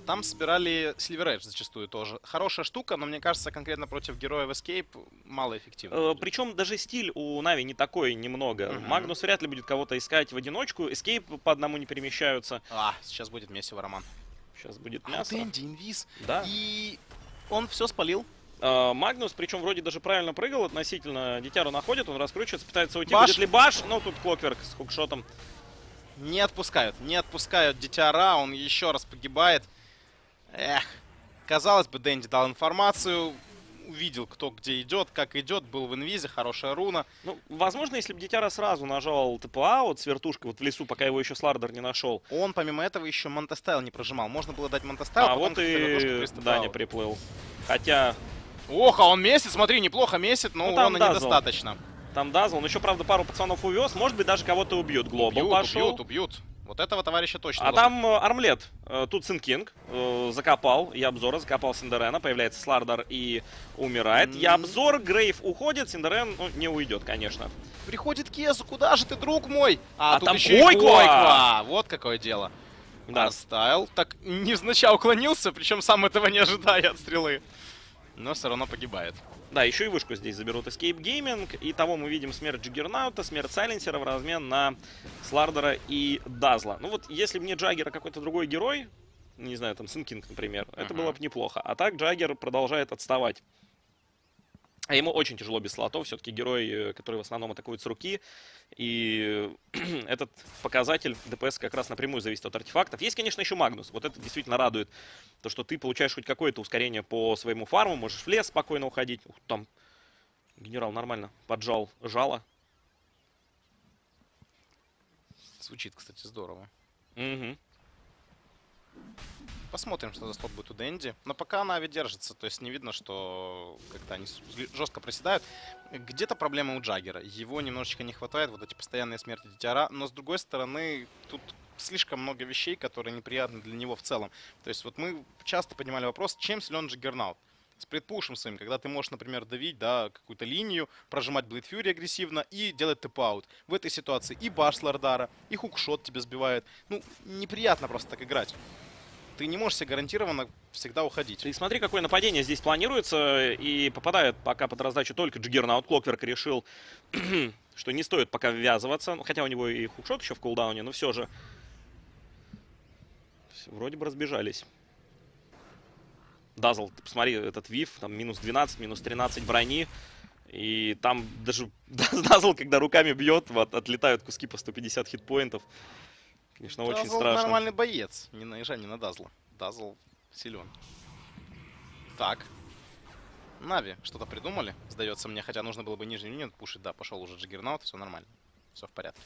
Там собирали Silver Edge зачастую тоже. Хорошая штука, но мне кажется, конкретно против героев Escape малоэффективно. Причем даже стиль у Нави не такой немного. Магнус вряд ли будет кого-то искать в одиночку, Escape по одному не перемещаются. А, сейчас будет месиво, Роман. Сейчас будет мясо. Дэнди, инвиз. Да. И он все спалил. Магнус, причем вроде даже правильно прыгал относительно, Дитяру находит, он раскручивается, пытается уйти, баш. Будет ли баш, но тут Клокверк с хукшотом. Не отпускают, не отпускают Дитяра, он еще раз погибает. Эх, казалось бы, Дэнди дал информацию, увидел, кто где идет, как идет, был в инвизе, хорошая руна. Ну, возможно, если бы Дитяра сразу нажал ТПА вот с вертушкой вот в лесу, пока его еще Слардар не нашел. Он, помимо этого, еще Монтестайл не прожимал, можно было дать Монтестайл, а потом вот и Даня приплыл. Хотя... Ох, а он месит, смотри, неплохо месит, но ну, урона Дазл. недостаточно. Там Дазл, он еще, правда, пару пацанов увез, может быть, даже кого-то убьют. Глобал убьют, пошел. Убьют, убьют. Вот этого товарища точно. А было. Там армлет. Тут Сэнд Кинг закопал Ябзора, закопал Синдерена, появляется Слардар и умирает. Ябзор, Грейв уходит, Синдерен ну, не уйдет, конечно. Приходит Кезу, куда же ты, друг мой? А, а тут там еще Койква. Койква. Вот какое дело. Да. Артстайл так невзначай уклонился, причем сам этого не ожидая от стрелы. Но все равно погибает. Да, еще и вышку здесь заберут Escape Gaming. И того мы видим смерть Джаггернаута, смерть Сайленсера в размен на Слардера и Дазла. Ну вот, если бы не Джаггер, а какой-то другой герой, не знаю, там Сэнд Кинг, например, uh-huh. это было бы неплохо. А так Джаггер продолжает отставать. А ему очень тяжело без слотов. Все-таки герой, который в основном атакует с руки. И этот показатель ДПС как раз напрямую зависит от артефактов. Есть, конечно, еще Магнус. Вот это действительно радует. То, что ты получаешь хоть какое-то ускорение по своему фарму. Можешь в лес спокойно уходить. Ух, там генерал нормально поджал жало. Звучит, кстати, здорово. Угу. Посмотрим, что за слот будет у Дэнди. Но пока Нави держится, то есть не видно, что как-то они жестко проседают. Где-то проблема у Джаггера. Его немножечко не хватает, вот эти постоянные смерти Дитяра. Но с другой стороны, тут слишком много вещей, которые неприятны для него в целом. То есть вот мы часто поднимали вопрос, чем силен Джаггернаут. С предпушем своим, когда ты можешь, например, давить, да, какую-то линию, прожимать Блэдфьюри агрессивно и делать тэп-аут. В этой ситуации и баш Слардара, и хукшот тебя сбивает. Ну, неприятно просто так играть. Ты не можешь себе гарантированно всегда уходить. Ты смотри, какое нападение здесь планируется. И попадает пока под раздачу только Джаггернаут. Клокверк решил, что не стоит пока ввязываться. Хотя у него и хукшот еще в кулдауне, но все же. Все, вроде бы разбежались. Дазл, ты посмотри, этот вив, там минус двенадцать, минус тринадцать брони. И там даже Дазл, когда руками бьет, вот, отлетают куски по сто пятьдесят хитпоинтов. Конечно, Дазл очень страшно. Нормальный боец, не наезжай не на Дазла. Дазл силен. Так. Нави что-то придумали, сдается мне, хотя нужно было бы нижний юнит пушить. Да, пошел уже Джаггернаут, все нормально, все в порядке.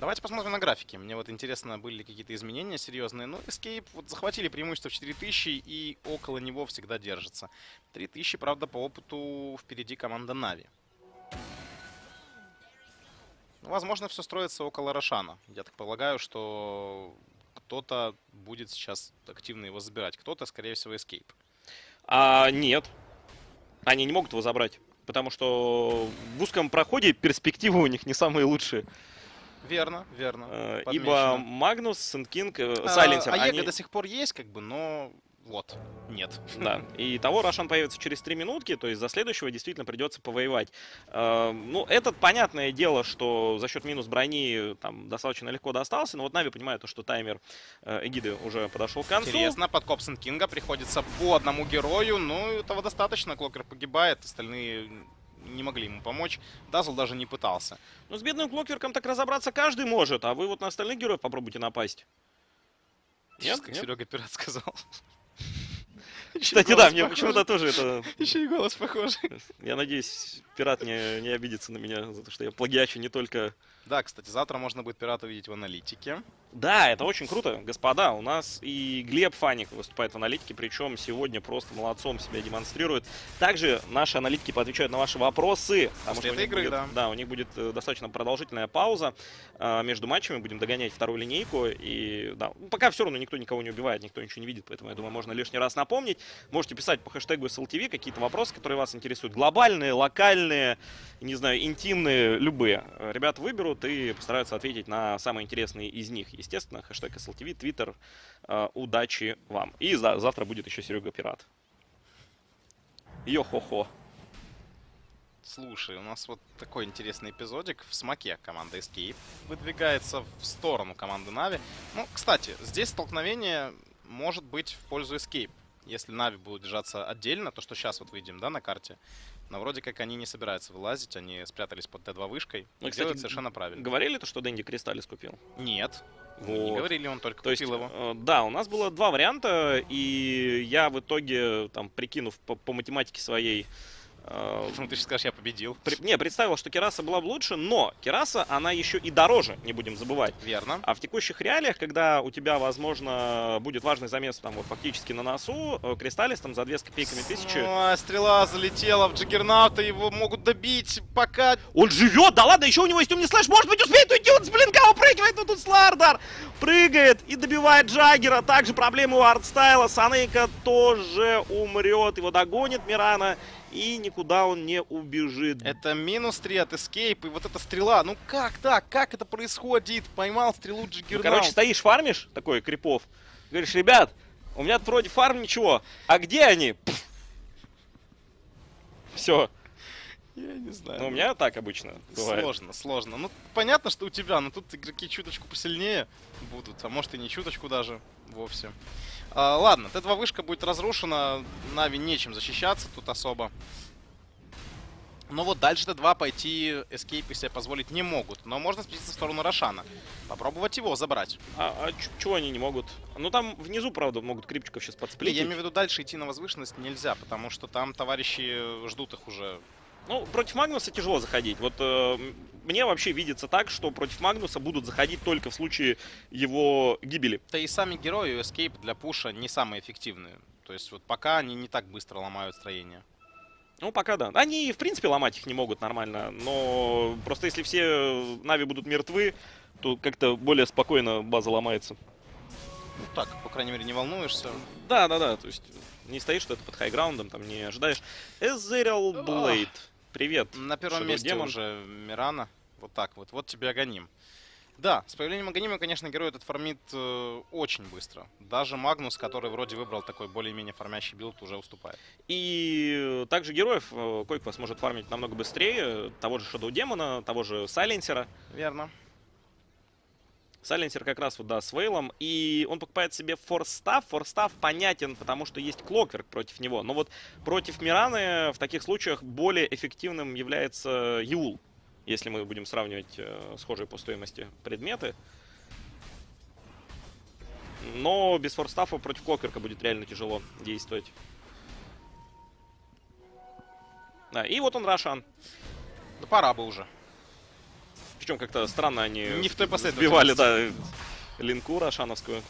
Давайте посмотрим на графики. Мне вот интересно, были ли какие-то изменения серьезные. Ну, Escape вот захватили преимущество в четыре тысячи и около него всегда держится. три тысячи, правда, по опыту впереди команда Нави. Возможно, все строится около Рошана. Я так полагаю, что кто-то будет сейчас активно его забирать. Кто-то, скорее всего, Escape. А, нет. Они не могут его забрать, потому что в узком проходе перспективы у них не самые лучшие. Верно, верно. Э, ибо Магнус, Сэнд Кинг, Сайленсер. А Ега до сих пор есть, как бы, но вот, нет. Да, и того Рошан появится через три минутки, то есть за следующего действительно придется повоевать. Э, ну, это понятное дело, что за счет минус брони там достаточно легко достался, но вот Нави понимает, что таймер Эгиды уже подошел к концу. Интересно, подкоп Сэнд Кинга приходится по одному герою, но этого достаточно, Клокверк погибает, остальные... не могли ему помочь. Дазл даже не пытался. Но с бедным Клокверком так разобраться каждый может, а вы вот на остальных героев попробуйте напасть. Сейчас, как Серега Пират сказал. Кстати, да, мне почему-то тоже это... Еще и голос похожий. Я надеюсь, Пират не, не обидится на меня за то, что я плагиачу не только... Да, кстати, завтра можно будет Пирата увидеть в аналитике. Да, это очень круто, господа. У нас и Глеб Фаник выступает в аналитике, причем сегодня просто молодцом себя демонстрирует. Также наши аналитики поотвечают на ваши вопросы. После этой игры, будет, да. Да, у них будет достаточно продолжительная пауза между матчами. Будем догонять вторую линейку. И да, пока все равно никто никого не убивает, никто ничего не видит, поэтому, я думаю, можно лишний раз напомнить. Можете писать по хэштегу эс эл ти ви какие-то вопросы, которые вас интересуют. Глобальные, локальные, не знаю, интимные, любые. Ребята выберут и постараются ответить на самые интересные из них. Естественно, хэштег эс эл ти ви, Твиттер. Э, удачи вам. И за завтра будет еще Серега Пират. Йо-хо-хо. Слушай, у нас вот такой интересный эпизодик. В смоке команда Escape выдвигается в сторону команды Нави. Ну, кстати, здесь столкновение может быть в пользу Escape. Если Нави будут держаться отдельно, то что сейчас вот видим, да, на карте, но вроде как они не собираются вылазить, они спрятались под тэ два вышкой и, и кстати, делают совершенно правильно. Говорили то, что Дэнди Кристаллис купил? Нет. Вот. Не говорили, он только то купил есть, его. Э, да, у нас было два варианта, и я в итоге, там, прикинув по, по математике своей... Э, ну, ты сейчас скажешь, я победил. При, не, представил, что Кераса была бы лучше, но Кераса, она еще и дороже, не будем забывать. Верно. А в текущих реалиях, когда у тебя, возможно, будет важный замес там, вот, фактически на носу, Кристаллис там за две с копейками тысячи... Ой, стрела залетела в Джаггернаута, его могут добить, пока... Он живет, да ладно, еще у него есть умный слэш, может быть, успеет уйти, он с блинка упрыгивает, но тут Слардар прыгает и добивает Джаггера. Также проблемы у Артстайла, Санейка тоже умрет, его догонит Мирана. И никуда он не убежит. Это минус три от Escape. И вот эта стрела. Ну как так? Как это происходит? Поймал стрелу Джаггернаут. Ну, короче, стоишь, фармишь, такой, крипов. Говоришь, ребят, у меня вроде фарм ничего. А где они? Пфф. Все. Я не знаю. Ну, у меня так обычно бывает. Сложно, сложно. Ну, понятно, что у тебя, но тут игроки чуточку посильнее будут. А может и не чуточку даже вовсе. А, ладно, тэ два вышка будет разрушена. Нави нечем защищаться тут особо. Но вот дальше тэ два пойти Escape себе позволить не могут. Но можно спуститься в сторону Рошана. Попробовать его забрать. А, а чего они не могут? Ну, там внизу, правда, могут крипчиков сейчас подсплитить. Я имею в виду, дальше идти на возвышенность нельзя, потому что там товарищи ждут их уже... Ну, против Магнуса тяжело заходить. Вот э, мне вообще видится так, что против Магнуса будут заходить только в случае его гибели. Да и сами герои Escape для пуша не самые эффективные. То есть вот пока они не так быстро ломают строение. Ну, пока да. Они, в принципе, ломать их не могут нормально. Но просто если все Нави будут мертвы, то как-то более спокойно база ломается. Ну так, по крайней мере, не волнуешься. Да, да, да. То есть не стоишь что-то под хайграундом, там не ожидаешь. Эзерил Блейд. Привет. На первом Шадоу месте Демон. Уже Мирана. Вот так вот. Вот тебе Аганим. Да, с появлением Аганима, конечно, герой этот фармит э, очень быстро. Даже Магнус, который вроде выбрал такой более-менее фармящий билд, уже уступает. И также героев э, Койк вас может фармить намного быстрее. Того же Шадоу Демона, того же Сайленсера. Верно. Сайленсер как раз вот, да, с Вейлом, и он покупает себе форстаф. Форстаф понятен, потому что есть Клокверк против него. Но вот против Мираны в таких случаях более эффективным является Юл, если мы будем сравнивать э, схожие по стоимости предметы. Но без форстафа против Клокверка будет реально тяжело действовать. А, и вот он, Рошан. Да пора бы уже. Причем как-то странно они не в той сбивали, да, линку рошановскую.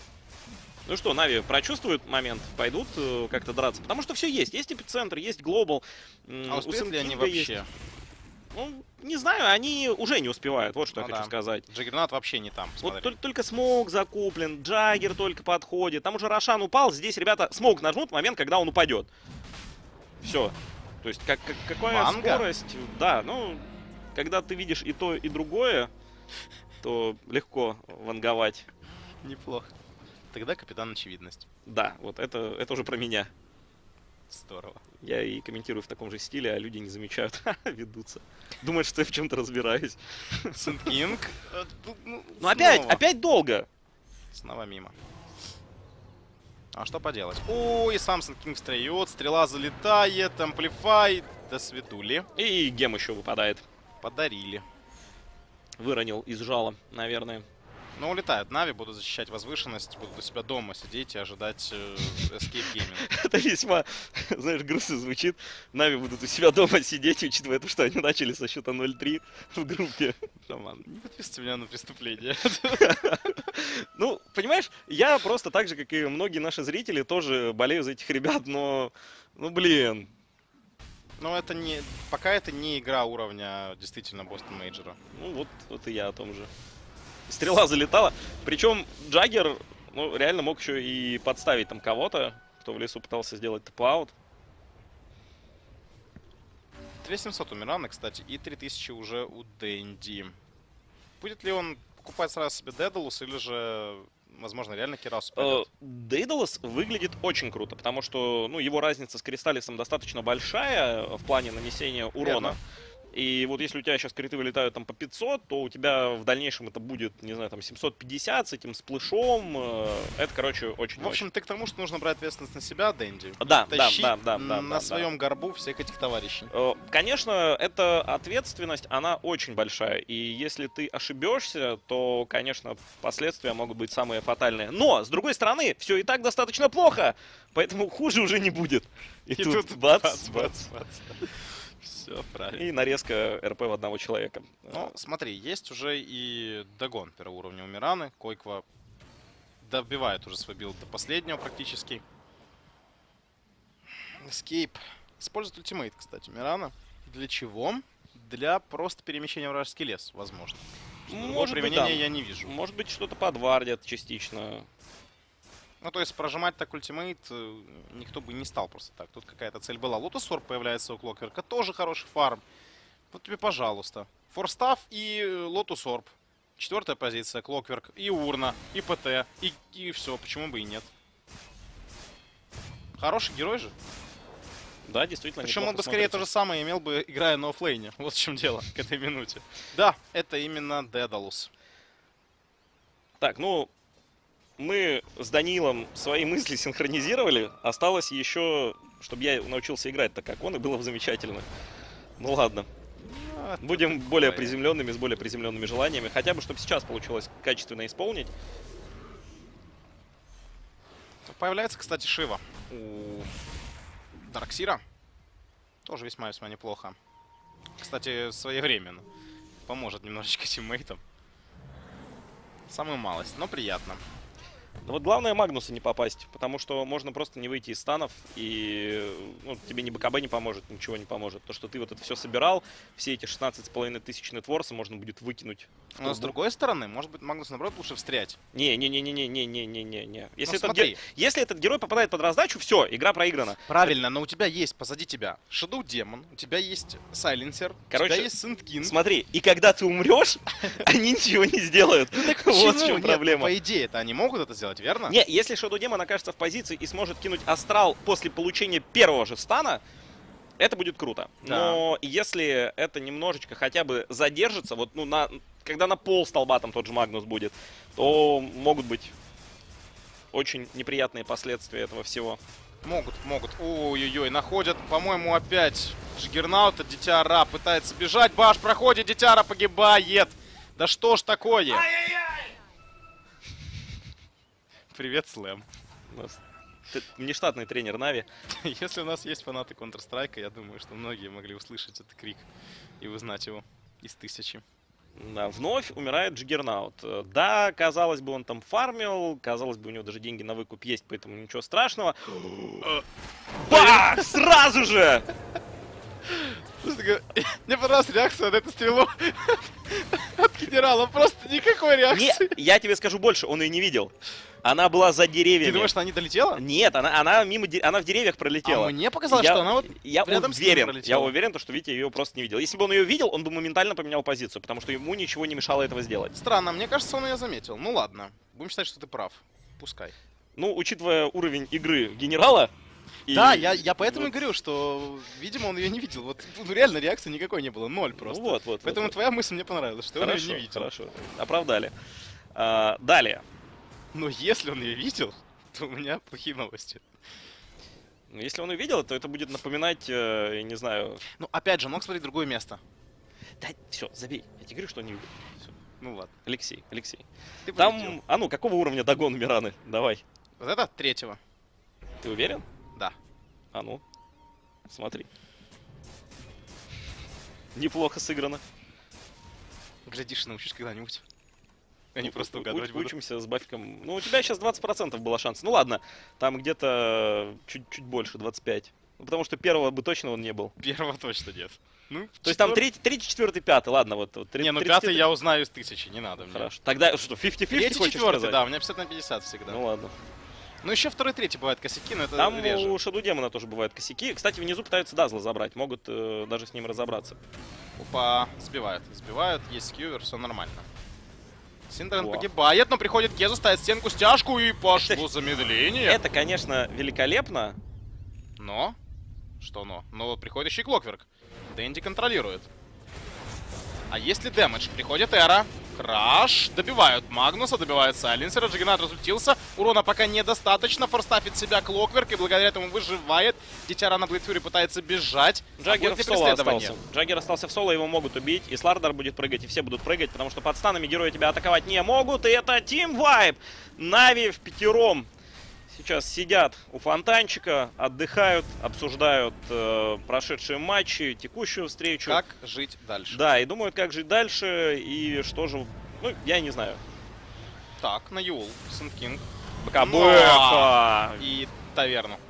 Ну что, Нави прочувствуют момент, пойдут как-то драться. Потому что все есть. Есть эпицентр, есть глобал. А успеют ли они вообще? Есть... Ну, не знаю, они уже не успевают, вот что ну я да. хочу сказать. Джаггернаут вообще не там, посмотри. Вот только, только смог закуплен, Джаггер только подходит. Там уже Рошан упал, здесь ребята смог нажмут в момент, когда он упадет. Все. То есть как, как, какая Манга? скорость. Да, ну, когда ты видишь и то, и другое, то легко ванговать. Неплохо. Тогда капитан очевидность. Да, вот это, это уже про меня. Здорово. Я и комментирую в таком же стиле, а люди не замечают, ведутся. Думают, что я в чем-то разбираюсь. Сэнд Кинг. Ну опять, опять долго. Снова мимо. А что поделать? Ой, сам Сэнд Кинг встреет, стрела залетает, амплифай. До свидули. И гем еще выпадает. Подарили. Выронил из жала, наверное. Ну, улетают. Нави будут защищать возвышенность, будут у себя дома сидеть и ожидать э, Escape Gaming. Это весьма, знаешь, грустно звучит. Нави будут у себя дома сидеть, учитывая то, что они начали со счета ноль три в группе. Роман, не подписывайте меня на преступление. Ну, понимаешь, я просто так же, как и многие наши зрители, тоже болею за этих ребят, но... Ну, блин. Но это не... Пока это не игра уровня, действительно, Boston Major. Ну, вот, вот и я о том же. Стрела залетала. Причем Джаггер, ну, реально мог еще и подставить там кого-то, кто в лесу пытался сделать тэп-аут. две тысячи семьсот у Мираны, кстати, и три тысячи уже у Дэнди. Будет ли он покупать сразу себе Дедалус или же, возможно, реально Кирасу пойдет? Дедалус выглядит очень круто, потому что, ну, его разница с Кристаллисом достаточно большая в плане нанесения урона. Верно. И вот если у тебя сейчас криты вылетают там по пятьсот, то у тебя в дальнейшем это будет, не знаю, там семьсот пятьдесят с этим сплэшом. Это, короче, очень... В общем, ты к тому, что нужно брать ответственность на себя, Дэнди. Да, да, да, да, да. На своем горбу всех этих товарищей. Конечно, эта ответственность, она очень большая. И если ты ошибешься, то, конечно, последствия могут быть самые фатальные. Но, с другой стороны, все и так достаточно плохо. Поэтому хуже уже не будет. И тут бац, бац, бац. Все правильно. И нарезка РП в одного человека. Ну, смотри, есть уже и догон первого уровня у Мираны. Койква добивает уже свой билд до последнего практически. Escape. Использует ультимейт, кстати, Мирана. Для чего? Для просто перемещения в вражеский лес, возможно. Может применения быть, да. я не вижу. Может быть, что-то подвардят частично. Ну, то есть прожимать так ультимейт никто бы не стал просто так. Тут какая-то цель была. Лотосор появляется у Клокверка. Тоже хороший фарм. Вот тебе, пожалуйста. Форстав и Лотусорб. Четвертая позиция. Клокверк. И урна. И ПТ. И, и все. Почему бы и нет? Хороший герой же. Да, действительно. Причем он бы скорее смотрится. То же самое имел бы, играя на оффлейне. Вот в чем дело к этой минуте. Да, это именно Дедалус. Так, ну... Мы с Данилом свои мысли синхронизировали. Осталось еще, чтобы я научился играть так, как он, и было бы замечательно. Ну ладно. А, будем более такое. приземленными, с более приземленными желаниями. Хотя бы, чтобы сейчас получилось качественно исполнить. Появляется, кстати, Шива у Дарк Сира. Тоже весьма-весьма неплохо. Кстати, своевременно. Поможет немножечко тиммейтам. Самую малость, но приятно. Вот главное Магнуса не попасть, потому что можно просто не выйти из станов, и ну, тебе ни БКБ не поможет, ничего не поможет. То, что ты вот это все собирал, все эти шестнадцать с половиной тысяч нетворса можно будет выкинуть. Но с другой стороны, может быть, Магнус, наоборот, лучше встрять. Не-не-не-не-не-не-не-не-не. Если, ну, гер... Если этот герой попадает под раздачу, все, игра проиграна. Правильно, но у тебя есть позади тебя Шадоу Демон, у тебя есть Сайленсер, короче, у тебя есть Сэнд Кинг. Смотри, и когда ты умрешь, они ничего не сделают. Вот в чем проблема. По идее-то они могут это сделать. Верно? Не, если Шадоу Демон окажется в позиции и сможет кинуть астрал после получения первого же стана, это будет круто. Да. Но если это немножечко хотя бы задержится, вот ну на когда на пол столба там тот же Магнус будет, то могут быть очень неприятные последствия этого всего. Могут, могут. Ой-ой-ой, находят, по-моему, опять Джаггернаута, Дитяра пытается бежать, баш проходит, Дитяра погибает. Да что ж такое? Ай-яй-яй! Привет, Слэм. внештатный тренер Нави. Если у нас есть фанаты Counter-Strike, я думаю, что многие могли услышать этот крик и узнать его из тысячи. Да, вновь умирает Джаггернаут. Да, казалось бы, он там фармил, казалось бы, у него даже деньги на выкуп есть, поэтому ничего страшного. Бах! Сразу же! Мне понравилась реакция на эту стрелу от генерала, просто никакой реакции. Не, я тебе скажу больше, он ее не видел. Она была за деревьями. Ты думаешь, что она не долетела? Нет, она, она, мимо, она в деревьях пролетела. А мне показалось, я, что она вот я уверен, Я уверен, что Витя ее просто не видел. Если бы он ее видел, он бы моментально поменял позицию, потому что ему ничего не мешало этого сделать. Странно, мне кажется, он ее заметил. Ну ладно, будем считать, что ты прав. Пускай. Ну, учитывая уровень игры генерала... И... Да, я, я поэтому вот. и говорю, что, видимо, он ее не видел. Вот ну, реально реакции никакой не было, ноль просто. Ну, вот, вот, поэтому вот, твоя вот. мысль мне понравилась, что хорошо, он ее не видел. Хорошо, оправдали. А, далее. Но если он ее видел, то у меня плохие новости. Если он ее видел, то это будет напоминать, я не знаю... Ну, опять же, мог смотреть другое место. Да, все, забей. Я тебе говорю, что он не видел. Все. Ну ладно. Алексей, Алексей. Ты Там, полетел. а ну, какого уровня догон Мираны? Давай. Вот это третьего. Ты уверен? Да. А ну, смотри. Неплохо сыграно. Глядишь, научишь когда-нибудь. Они ну, просто угадывать уч, Учимся с Бафиком. Ну, у тебя сейчас двадцать процентов было шанс. Ну ладно, там где-то чуть-чуть больше, двадцать пять. Ну, потому что первого бы точно он не был. Первого точно нет. Ну, То четвер... есть там третий, третий, четвертый, пятый, ладно, вот. вот не, ну пятый тридцать... я узнаю из тысячи, не надо. Хорошо. Мне. Тогда что, пятьдесят на пятьдесят хочешь сказать? Да, у меня пятьдесят на пятьдесят всегда. Ну ладно. Ну еще второй, третий бывают косяки, но это Там реже. У Шадоу Демона тоже бывают косяки. Кстати, внизу пытаются Дазла забрать, могут э, даже с ним разобраться. Опа, сбивают, сбивают, есть кьювер, все нормально. Синдрен погибает, но приходит Кезу, ставит стенку, стяжку и пошло замедление. Это, конечно, великолепно. Но? Что но? Но приходит еще и Клокверк. Дэнди контролирует. А если дэмэдж? Приходит Эра. Краш. Добивают Магнуса, добивают Сайленсера. Джаггернаут разлетелся. Урона пока недостаточно. Форстафит себя Клокверк. И благодаря этому выживает. Дитяра на Блэдфьюри пытается бежать. Джаггер а в соло остался. Джаггер остался в соло. Его могут убить. И Слардар будет прыгать. И все будут прыгать. Потому что под станами герои тебя атаковать не могут. И это Team Vibe. Нави в пятером сейчас сидят у фонтанчика. Отдыхают. Обсуждают э, прошедшие матчи. Текущую встречу. Как жить дальше. Да. И думают, как жить дальше. И что же... Ну, я не знаю. Так, на Юл. Сэнд Кинг. Бэха. И таверну.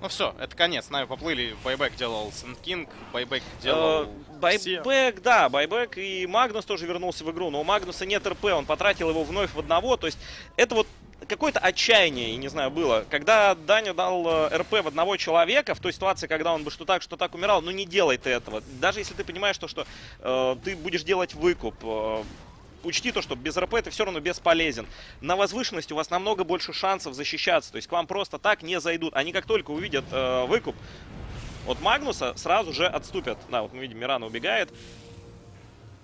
Ну все, это конец. Нави поплыли. Байбэк делал Сэнд Кинг. Байбэк делал... Байбэк, да. Байбэк и Магнус тоже вернулся в игру. Но у Магнуса нет РП. Он потратил его вновь в одного. То есть это вот какое-то отчаяние, я не знаю, было. Когда Даня дал РП в одного человека, в той ситуации, когда он бы что так, что так умирал, ну не делай ты этого. Даже если ты понимаешь, то, что э, ты будешь делать выкуп... Э, Учти то, что без РП ты все равно бесполезен. На возвышенности у вас намного больше шансов защищаться. То есть к вам просто так не зайдут. Они как только увидят э, выкуп от Магнуса, сразу же отступят. Да, вот мы видим, Мирана убегает.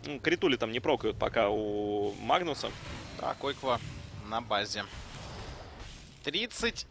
Ну, критули там не прокают пока у Магнуса. Так, Ойква на базе. тридцать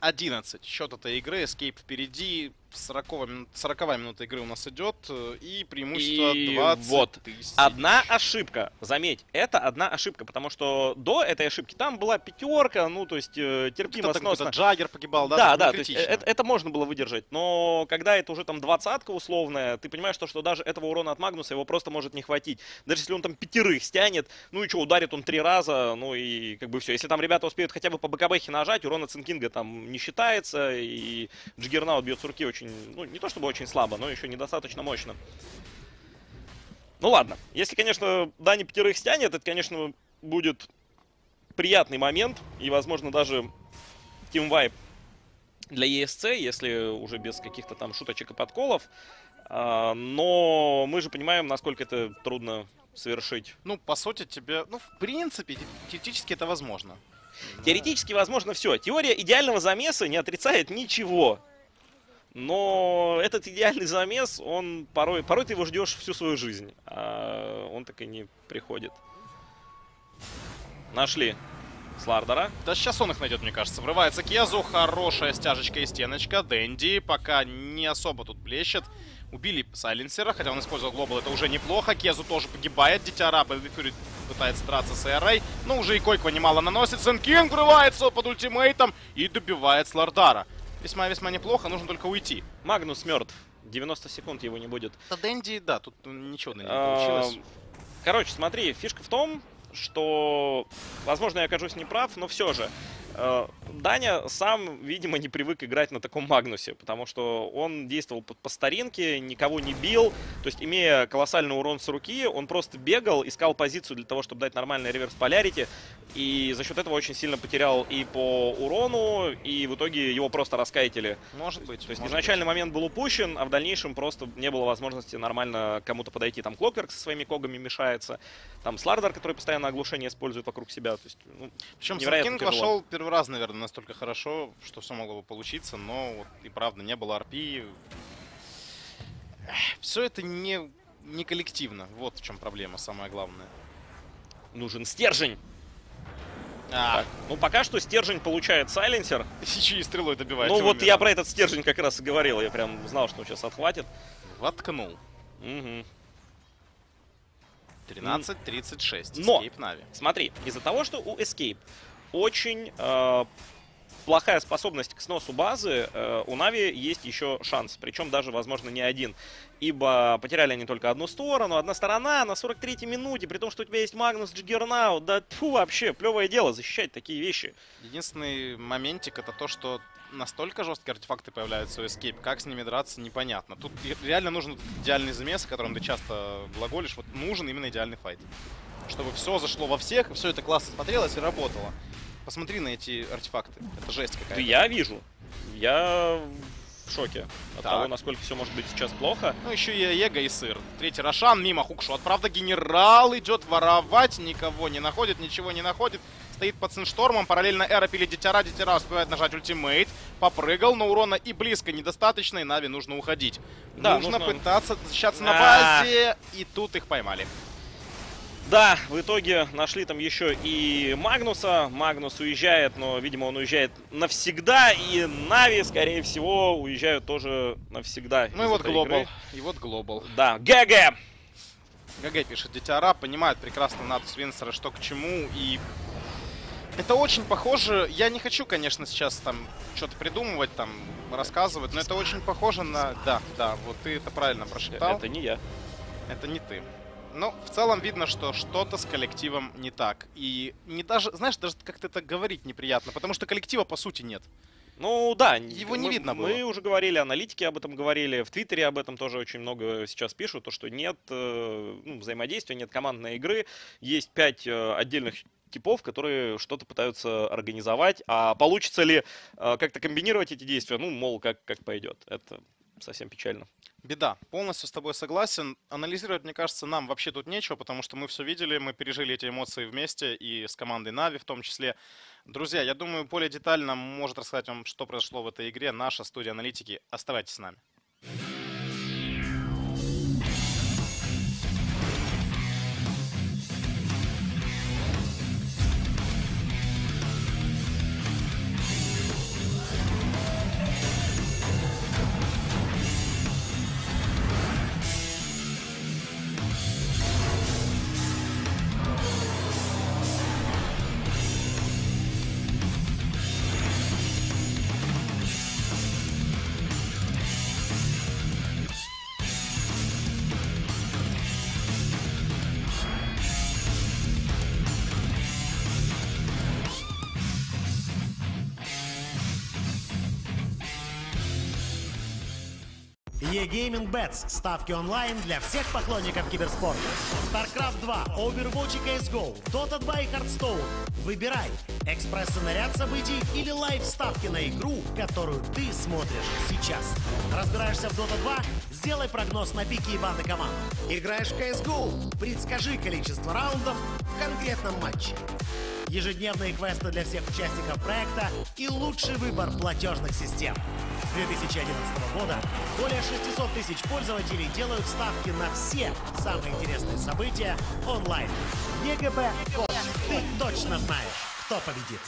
одиннадцать. Счет этой игры. Эскейп впереди. сороковая минута игры у нас идет. И преимущество и двадцать вот. тысяч. Одна ошибка. Заметь, это одна ошибка. Потому что до этой ошибки там была пятерка. Ну, то есть, э, терпимо сносно. Джаггер погибал, да? Да, да. То есть, это, это можно было выдержать. Но когда это уже там двадцатка условная, ты понимаешь, что, что даже этого урона от Магнуса его просто может не хватить. Даже если он там пятерых стянет, ну и что, ударит он три раза, ну и как бы все. Если там ребята успеют хотя бы по БКБхе нажать, урона Сэнд Кинга там не считается. И Джаггернаут бьет с руки очень... Ну, не то чтобы очень слабо, но еще недостаточно мощно. Ну ладно. Если, конечно, Дани пятерых стянет, это, конечно, будет приятный момент. И, возможно, даже Team Vibe для и эс си, если уже без каких-то там шуточек и подколов. А, но мы же понимаем, насколько это трудно совершить. Ну, по сути, тебе... Ну, в принципе, теоретически это возможно. Теоретически возможно все. Теория идеального замеса не отрицает ничего. Но этот идеальный замес, он порой, порой ты его ждешь всю свою жизнь, а он так и не приходит. Нашли Слардара. Да сейчас он их найдет, мне кажется. Врывается Кезу, хорошая стяжечка и стеночка. Дэнди пока не особо тут блещет. Убили Сайленсера, хотя он использовал глобал, это уже неплохо. Кезу тоже погибает, Дитяра пытается драться с Эрой. Но уже и койку немало наносит. Сэнд Кинг врывается под ультимейтом и добивает Слардара. Весьма-весьма неплохо, нужно только уйти. Магнус мертв. девяносто секунд его не будет. Да, Дэнди, да, тут ничего на него не получилось. Короче, смотри, фишка в том, что, возможно, я окажусь неправ, но все же. Даня сам, видимо, не привык играть на таком Магнусе, потому что он действовал по, по старинке, никого не бил, то есть, имея колоссальный урон с руки, он просто бегал, искал позицию для того, чтобы дать нормальный реверс полярити, и за счет этого очень сильно потерял и по урону, и в итоге его просто раскайтили. Может быть. То есть, изначальный момент был упущен, а в дальнейшем просто не было возможности нормально кому-то подойти. Там Клокверк со своими когами мешается, там Слардар, который постоянно оглушение использует вокруг себя, то есть, ну, причем Кинг вошел первый раз, наверное, настолько хорошо, что все могло бы получиться, но вот и правда не было ар пи. Все это не, не коллективно. Вот в чем проблема, самое главное. Нужен стержень. А. Так, ну пока что стержень получает Сайленсер. Еще и стрелой добивает. Ну вот Мирана. Я про этот стержень как раз и говорил. Я прям знал, что он сейчас отхватит. Воткнул. Угу. тринадцать тридцать шесть. Но, Navi. Смотри, из-за того, что у Escape очень э, плохая способность к сносу базы, э, у Нави есть еще шанс, причем даже, возможно, не один, ибо потеряли они только одну сторону, одна сторона на сорок третьей минуте, при том, что у тебя есть Магнус, Джаггернаут, да тьфу, вообще, плевое дело защищать такие вещи. Единственный моментик — это то, что настолько жесткие артефакты появляются у Escape, как с ними драться, непонятно. Тут реально нужен идеальный замес, о котором ты часто глаголишь, вот нужен именно идеальный файт, чтобы все зашло во всех, и все это классно смотрелось и работало. Посмотри на эти артефакты. Это жесть какая-то. Да я вижу. Я в шоке от так. того, насколько все может быть сейчас плохо. Ну, еще и Его и Сыр. Третий Рошан мимо хукшот. Правда, генерал идет воровать. Никого не находит, ничего не находит. Стоит под Синштормом. Параллельно Эра пилит Дитяра. Дитяра успевает нажать ультимейт. Попрыгал, но урона и близко недостаточно. И Нави нужно уходить. Да, нужно, нужно пытаться защищаться а -а -а. на базе. И тут их поймали. Да, в итоге нашли там еще и Магнуса. Магнус уезжает, но, видимо, он уезжает навсегда. И Нави, скорее всего, уезжают тоже навсегда. Ну и вот Глобал. И вот Глобал. Да, ГГ! ГГ пишет Дитяра, понимает прекрасно Natus Vincere, что к чему. И это очень похоже. Я не хочу, конечно, сейчас там что-то придумывать, там рассказывать, но это очень похоже на... Да, да, вот ты это правильно прошептал. Это не я. Это не ты. Но в целом видно, что что-то с коллективом не так. И не даже, знаешь, даже как-то это говорить неприятно, потому что коллектива по сути нет. Ну да, его мы, не видно было. Мы уже говорили, аналитики об этом говорили, в Твиттере об этом тоже очень много сейчас пишут, то, что нет ну, взаимодействия, нет командной игры, есть пять отдельных типов, которые что-то пытаются организовать, а получится ли как-то комбинировать эти действия, ну, мол, как, как пойдет. Это совсем печально. Беда. Полностью с тобой согласен. Анализировать, мне кажется, нам вообще тут нечего, потому что мы все видели, мы пережили эти эмоции вместе и с командой Нави в том числе. Друзья, я думаю, более детально может рассказать вам, что произошло в этой игре наша студия аналитики. Оставайтесь с нами. E-Gaming Bets. Ставки онлайн для всех поклонников киберспорта. StarCraft два, Overwatch и си эс го, Дота два и Артстайл. Выбирай экспресс-сценарий событий или лайв-ставки на игру, которую ты смотришь сейчас. Разбираешься в Дота два? Сделай прогноз на пики и банды команд. Играешь в си эс го? Предскажи количество раундов в конкретном матче. Ежедневные квесты для всех участников проекта и лучший выбор платежных систем. С две тысячи одиннадцатого года более шестисот тысяч пользователей делают ставки на все самые интересные события онлайн. ЕГБ. Ты точно знаешь, кто победит.